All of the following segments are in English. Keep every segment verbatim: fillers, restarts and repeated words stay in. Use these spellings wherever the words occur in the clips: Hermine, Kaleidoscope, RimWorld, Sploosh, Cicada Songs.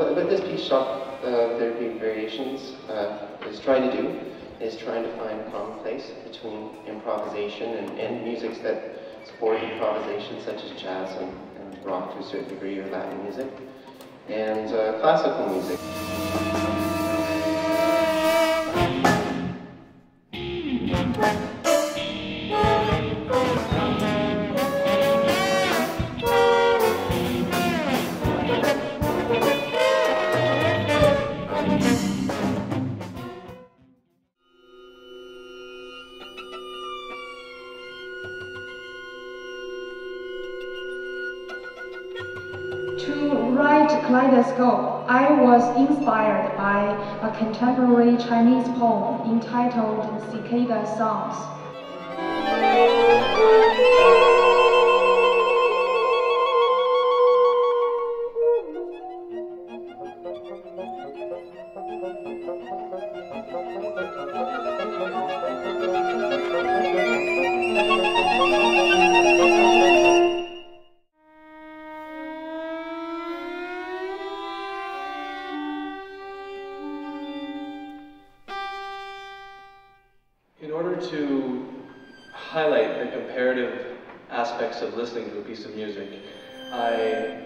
but, but this piece, Shock uh, Therapy Variations, uh, is trying to do is trying to find a common place between improvisation and, and musics that support improvisation, such as jazz and, and rock to a certain degree, or Latin music, and uh, classical music. To write Kaleidoscope, I was inspired by a contemporary Chinese poem entitled Cicada Songs. In order to highlight the comparative aspects of listening to a piece of music, I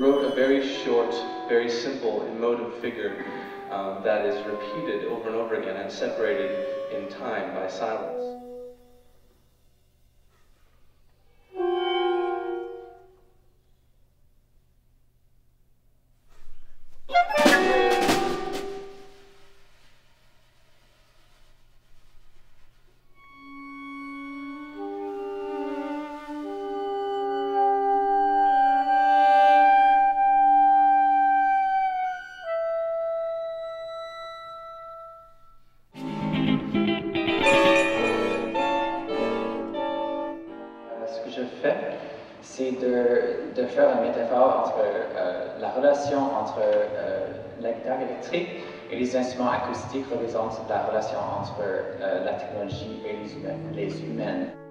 wrote a very short, very simple emotive figure um, that is repeated over and over again and separated in time by silence. Ce que je fais, c'est de, de faire la métaphore entre euh, la relation entre euh, la guitare électrique et les instruments acoustiques représente la relation entre euh, la technologie et les humains. Les humaines.